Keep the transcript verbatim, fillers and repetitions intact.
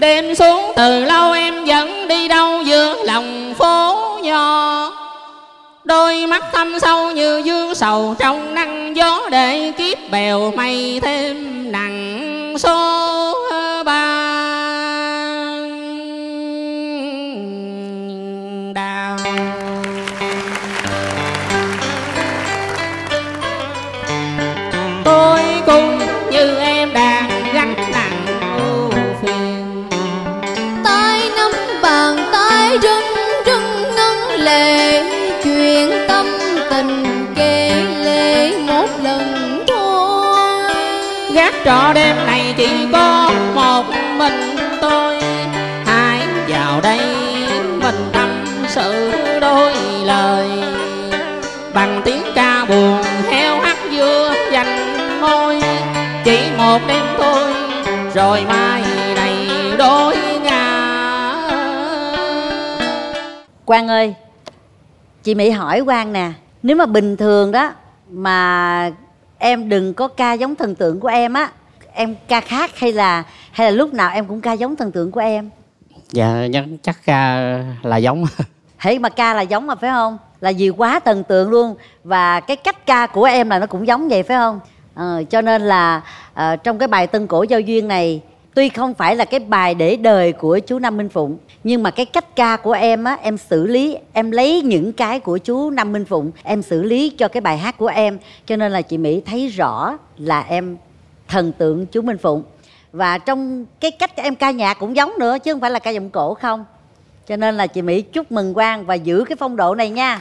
Đêm xuống từ lâu em vẫn đi đâu giữa lòng phố nhỏ, đôi mắt thâm sâu như dương sầu trong nắng gió, để kiếp bèo mây thêm nặng số ba. Trọ đêm này chỉ có một mình tôi, hãy vào đây mình tâm sự đôi lời, bằng tiếng ca buồn heo hắt dưa dành môi. Chỉ một đêm thôi rồi mai này đôi ngả. Quang ơi, chị Mỹ hỏi Quang nè, nếu mà bình thường đó mà em đừng có ca giống thần tượng của em á, em ca khác hay là hay là lúc nào em cũng ca giống thần tượng của em? Dạ chắc ca là giống. Thế mà ca là giống mà phải không? Là vì quá thần tượng luôn, và cái cách ca của em là nó cũng giống vậy phải không? À, cho nên là à, trong cái bài Tân Cổ Giao Duyên này, tuy không phải là cái bài để đời của chú Năm Minh Phụng, nhưng mà cái cách ca của em á, em xử lý, em lấy những cái của chú Năm Minh Phụng, em xử lý cho cái bài hát của em. Cho nên là chị Mỹ thấy rõ là em thần tượng chú Minh Phụng. Và trong cái cách em ca nhạc cũng giống nữa, chứ không phải là ca giọng cổ không. Cho nên là chị Mỹ chúc mừng Quang và giữ cái phong độ này nha.